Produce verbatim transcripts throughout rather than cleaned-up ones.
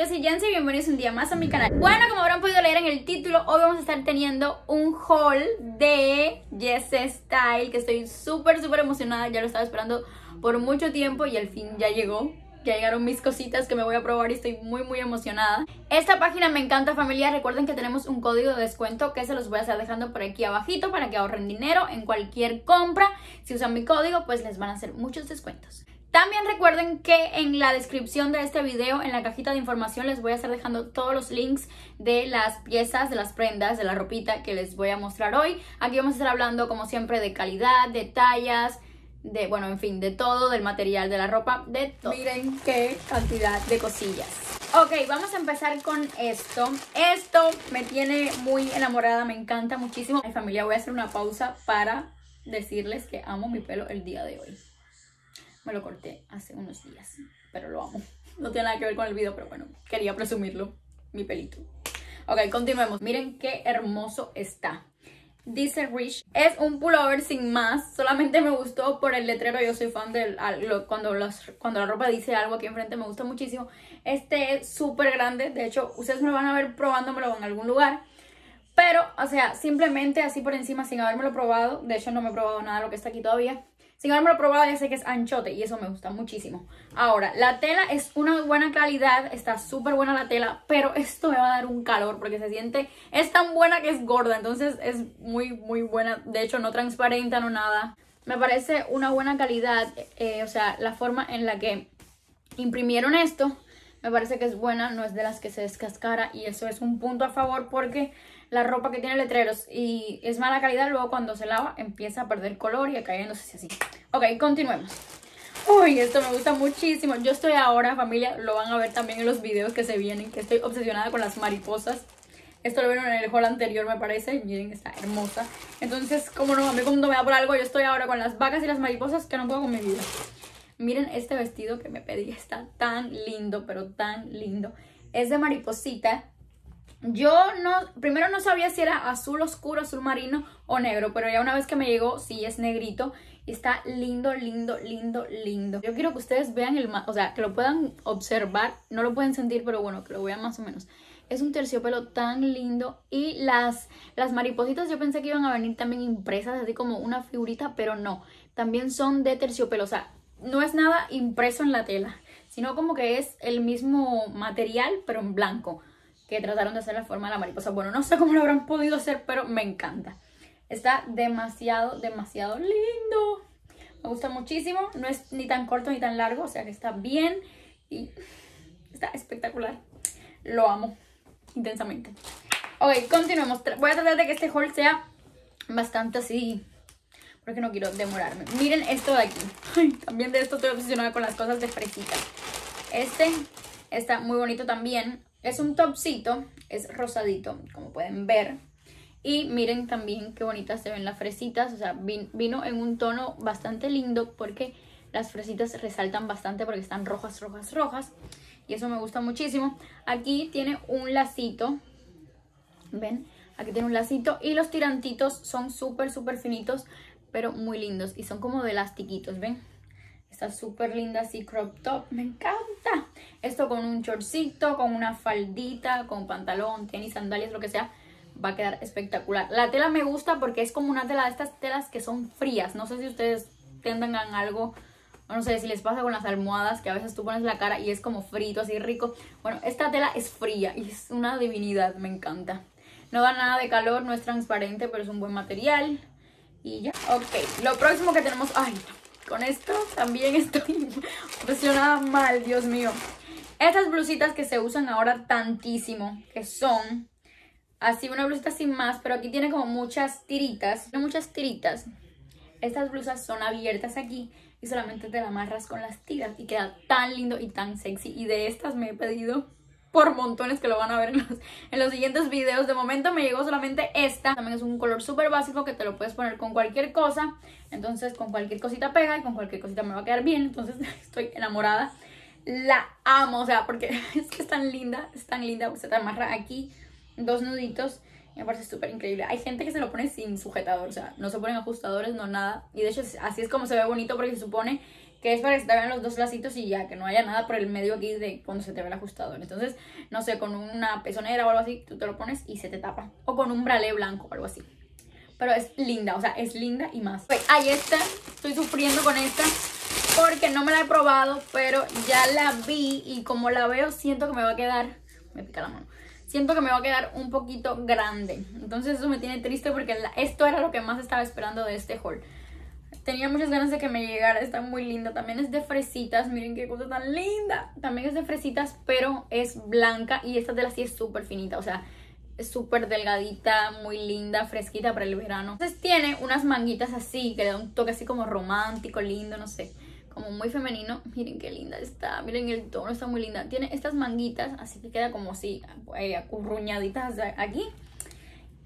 yo soy Jansy, bienvenidos un día más a mi canal. Bueno, como habrán podido leer en el título, hoy vamos a estar teniendo un haul de Jansy Style, que estoy súper súper emocionada, ya lo estaba esperando por mucho tiempo y al fin ya llegó. Ya llegaron mis cositas que me voy a probar y estoy muy muy emocionada. Esta página me encanta, familia. Recuerden que tenemos un código de descuento que se los voy a estar dejando por aquí abajito para que ahorren dinero en cualquier compra. Si usan mi código, pues les van a hacer muchos descuentos. También recuerden que en la descripción de este video, en la cajita de información, les voy a estar dejando todos los links de las piezas, de las prendas, de la ropita que les voy a mostrar hoy. Aquí vamos a estar hablando, como siempre, de calidad, de tallas, de, bueno, en fin, de todo, del material, de la ropa, de todo. Miren qué cantidad de cosillas. Ok, vamos a empezar con esto. Esto me tiene muy enamorada, me encanta muchísimo. En familia, voy a hacer una pausa para decirles que amo mi pelo el día de hoy. Me lo corté hace unos días, pero lo amo. No tiene nada que ver con el video, pero bueno, quería presumirlo, mi pelito. Ok, continuemos. Miren qué hermoso está. Dice Rich, es un pullover sin más, solamente me gustó por el letrero. Yo soy fan del lo, cuando, los, cuando la ropa dice algo aquí enfrente, me gusta muchísimo. Este es súper grande, de hecho ustedes me lo van a ver probándomelo en algún lugar. Pero, o sea, simplemente así por encima, sin habérmelo probado, de hecho no me he probado nada de lo que está aquí todavía. Sin habérmelo probado ya sé que es anchote y eso me gusta muchísimo. Ahora, la tela es una buena calidad, está súper buena la tela, pero esto me va a dar un calor porque se siente, es tan buena que es gorda, entonces es muy muy buena, de hecho no transparente, no nada. Me parece una buena calidad, eh, o sea, la forma en la que imprimieron esto me parece que es buena, no es de las que se descascara y eso es un punto a favor porque la ropa que tiene letreros y es mala calidad, luego cuando se lava empieza a perder color y a cayéndose así. Ok, continuemos. Uy, esto me gusta muchísimo. Yo estoy ahora, familia, lo van a ver también en los videos que se vienen, que estoy obsesionada con las mariposas. Esto lo vieron en el haul anterior, me parece. Miren, está hermosa. Entonces, como no, a mí cuando me da por algo, yo estoy ahora con las vacas y las mariposas que no puedo con mi vida. Miren este vestido que me pedí. Está tan lindo, pero tan lindo. Es de mariposita. Yo no, primero no sabía si era azul oscuro, azul marino o negro, pero ya una vez que me llegó, sí es negrito. Y está lindo, lindo, lindo, lindo. Yo quiero que ustedes vean el, o sea, que lo puedan observar. No lo pueden sentir, pero bueno, que lo vean más o menos. Es un terciopelo tan lindo. Y las, las maripositas yo pensé que iban a venir también impresas, así como una figurita, pero no. También son de terciopelo, o sea, no es nada impreso en la tela, sino como que es el mismo material, pero en blanco, que trataron de hacer la forma de la mariposa. Bueno, no sé cómo lo habrán podido hacer, pero me encanta. Está demasiado, demasiado lindo. Me gusta muchísimo. No es ni tan corto ni tan largo, o sea que está bien. Y está espectacular. Lo amo intensamente. Ok, continuemos. Voy a tratar de que este haul sea bastante así, porque no quiero demorarme. Miren esto de aquí. Ay, también de esto estoy obsesionada con las cosas de fresitas. Este está muy bonito también. Es un topcito, es rosadito, como pueden ver. Y miren también qué bonitas se ven las fresitas. O sea, vino en un tono bastante lindo porque las fresitas resaltan bastante porque están rojas, rojas, rojas. Y eso me gusta muchísimo. Aquí tiene un lacito. ¿Ven? Aquí tiene un lacito. Y los tirantitos son súper, súper finitos, pero muy lindos. Y son como de elastiquitos, ¿ven? Está súper linda así, crop top. Me encanta. Esto con un shortcito, con una faldita, con pantalón, tenis, sandalias, lo que sea. Va a quedar espectacular. La tela me gusta porque es como una tela de estas telas que son frías. No sé si ustedes tengan algo, no sé si les pasa con las almohadas, que a veces tú pones la cara y es como frito, así rico. Bueno, esta tela es fría y es una divinidad. Me encanta. No da nada de calor, no es transparente, pero es un buen material. Y ya. Ok, lo próximo que tenemos... Ay, con esto también estoy obsesionada mal, Dios mío. Estas blusitas que se usan ahora tantísimo, que son así una blusita sin más, pero aquí tiene como muchas tiritas. Tiene muchas tiritas. Estas blusas son abiertas aquí y solamente te la amarras con las tiras y queda tan lindo y tan sexy. Y de estas me he pedido por montones, que lo van a ver en los, en los siguientes videos. De momento me llegó solamente esta. También es un color súper básico que te lo puedes poner con cualquier cosa. Entonces con cualquier cosita pega y con cualquier cosita me va a quedar bien. Entonces estoy enamorada. La amo, o sea, porque es que es tan linda, es tan linda. Se te amarra aquí dos nuditos y Me parece súper increíble. Hay gente que se lo pone sin sujetador, o sea, no se ponen ajustadores, no nada. Y de hecho así es como se ve bonito, porque se supone que es para que se te vean los dos lacitos y ya, que no haya nada por el medio aquí de cuando se te ve el ajustador. Entonces, no sé, con una pezonera o algo así, tú te lo pones y se te tapa. O con un bralé blanco o algo así. Pero es linda, o sea, es linda y más. Okay, ahí está, estoy sufriendo con esta porque no me la he probado, pero ya la vi y como la veo siento que me va a quedar... Me pica la mano. Siento que me va a quedar un poquito grande. Entonces eso me tiene triste porque la, esto era lo que más estaba esperando de este haul. Tenía muchas ganas de que me llegara. Está muy linda. También es de fresitas. Miren qué cosa tan linda. También es de fresitas, pero es blanca y esta tela sí es súper finita, o sea... súper delgadita, muy linda, fresquita para el verano. Entonces tiene unas manguitas así, que le da un toque así como romántico, lindo, no sé, como muy femenino. Miren qué linda está, miren el tono, está muy linda. Tiene estas manguitas, así que queda como así, eh, acurruñaditas aquí.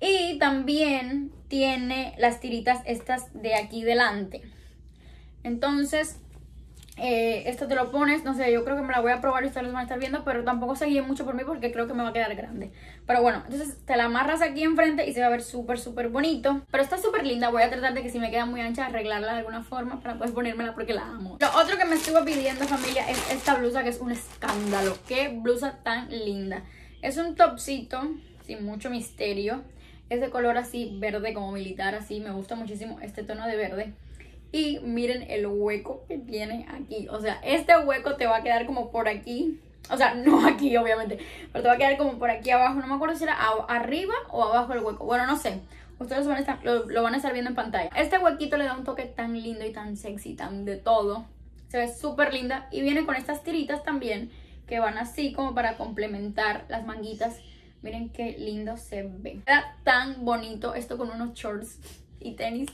Y también tiene las tiritas estas de aquí delante. Entonces... Eh, esto te lo pones, no sé, yo creo que me la voy a probar y ustedes van a estar viendo, pero tampoco se guíen mucho por mí porque creo que me va a quedar grande. Pero bueno, entonces te la amarras aquí enfrente y se va a ver súper súper bonito. Pero está súper linda, voy a tratar de que si me queda muy ancha arreglarla de alguna forma para poder ponérmela porque la amo. Lo otro que me estuve pidiendo, familia, es esta blusa, que es un escándalo. Qué blusa tan linda. Es un topcito sin mucho misterio. Es de color así verde como militar, así, me gusta muchísimo este tono de verde. Y miren el hueco que tiene aquí. O sea, este hueco te va a quedar como por aquí. O sea, no aquí, obviamente. Pero te va a quedar como por aquí abajo. No me acuerdo si era arriba o abajo el hueco. Bueno, no sé. Ustedes van a estar, lo, lo van a estar viendo en pantalla. Este huequito le da un toque tan lindo y tan sexy, tan de todo. Se ve súper linda. Y viene con estas tiritas también, que van así como para complementar las manguitas. Miren qué lindo se ve. Queda tan bonito esto con unos shorts y tenis.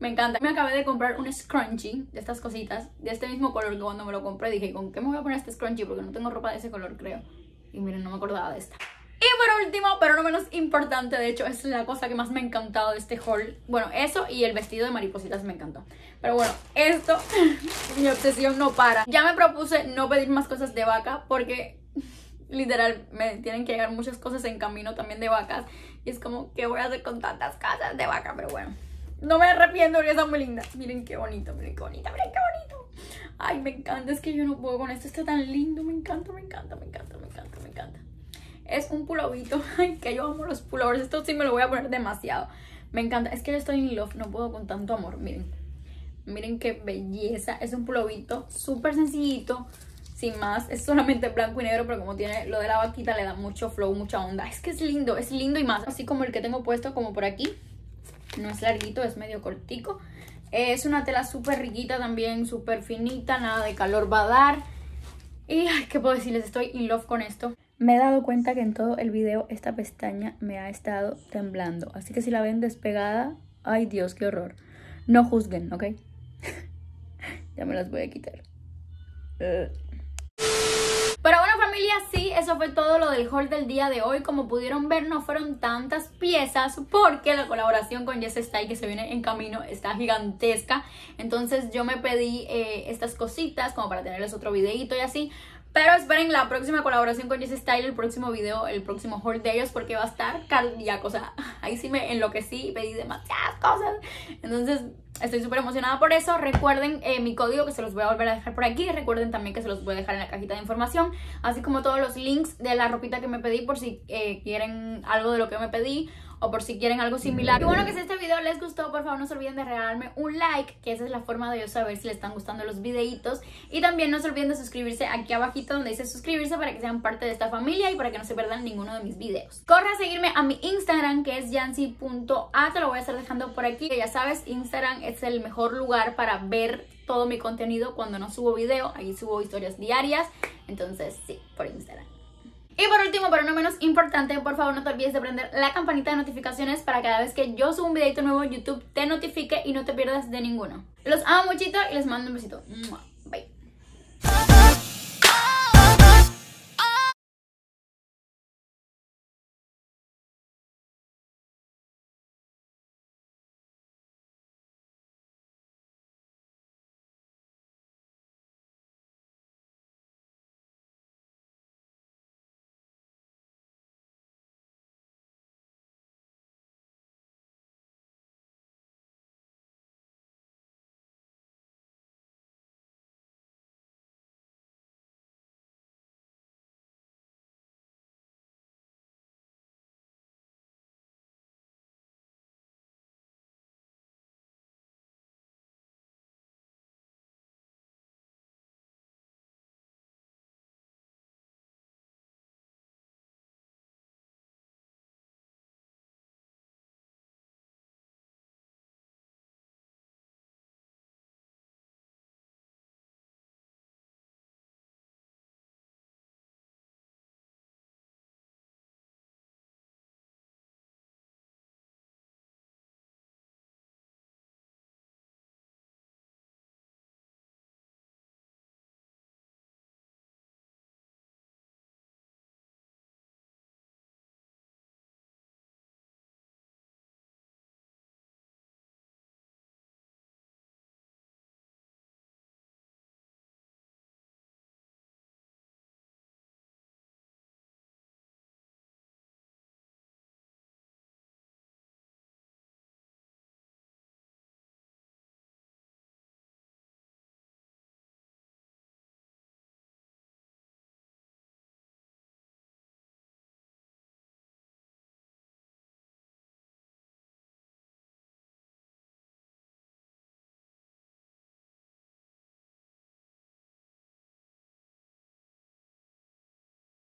Me encanta. Me acabé de comprar un scrunchie de estas cositas, de este mismo color que cuando me lo compré dije, ¿con qué me voy a poner este scrunchie? Porque no tengo ropa de ese color, creo. Y miren, no me acordaba de esta. Y por último, pero no menos importante, de hecho es la cosa que más me ha encantado de este haul. Bueno, eso y el vestido de maripositas me encantó. Pero bueno, esto, mi obsesión no para. Ya me propuse no pedir más cosas de vaca porque... literal, me tienen que llegar muchas cosas en camino también de vacas. Y es como, ¿qué voy a hacer con tantas casas de vaca? Pero bueno, no me arrepiento porque está muy linda. Miren qué bonito, miren qué bonita, miren qué bonito. Ay, me encanta, es que yo no puedo con esto. Está tan lindo, me encanta, me encanta, me encanta, me encanta, me encanta. Es un pulovito, ay, que yo amo los pulovers. Esto sí me lo voy a poner demasiado. Me encanta, es que yo estoy in love, no puedo con tanto amor, miren. Miren qué belleza, es un pulovito súper sencillito. Sin más, es solamente blanco y negro, pero como tiene lo de la vaquita le da mucho flow, mucha onda. Es que es lindo, es lindo y más. Así como el que tengo puesto, como por aquí. No es larguito, es medio cortico. Es una tela súper riquita también, súper finita, nada de calor va a dar. Y, ay, ¿qué puedo decirles? Estoy in love con esto. Me he dado cuenta que en todo el video esta pestaña me ha estado temblando. Así que si la ven despegada, ay Dios, qué horror. No juzguen, ¿ok? Ya me las voy a quitar. Uh. Pero bueno, familia, sí, eso fue todo lo del haul del día de hoy. Como pudieron ver, no fueron tantas piezas porque la colaboración con Jansy Style que se viene en camino está gigantesca. Entonces yo me pedí eh, estas cositas como para tenerles otro videito y así. Pero esperen la próxima colaboración con Jansy Style, el próximo video, el próximo haul de ellos, porque va a estar cardíaco. O sea, ahí sí me enloquecí y pedí demasiadas cosas. Entonces estoy súper emocionada por eso. Recuerden eh, mi código, que se los voy a volver a dejar por aquí. Recuerden también que se los voy a dejar en la cajita de información, así como todos los links de la ropita que me pedí, por si eh, quieren algo de lo que me pedí o por si quieren algo similar. Y bueno, que si este video les gustó, por favor no se olviden de regalarme un like, que esa es la forma de yo saber si les están gustando los videitos. Y también no se olviden de suscribirse aquí abajito donde dice suscribirse, para que sean parte de esta familia y para que no se pierdan ninguno de mis videos. Corre a seguirme a mi Instagram, que es jansy punto a, te lo voy a estar dejando por aquí. Que ya sabes, Instagram es el mejor lugar para ver todo mi contenido cuando no subo video. Ahí subo historias diarias, entonces sí, por Instagram. Y por último, pero no menos importante, por favor no te olvides de prender la campanita de notificaciones para que cada vez que yo subo un videito nuevo, YouTube te notifique y no te pierdas de ninguno. Los amo muchito y les mando un besito.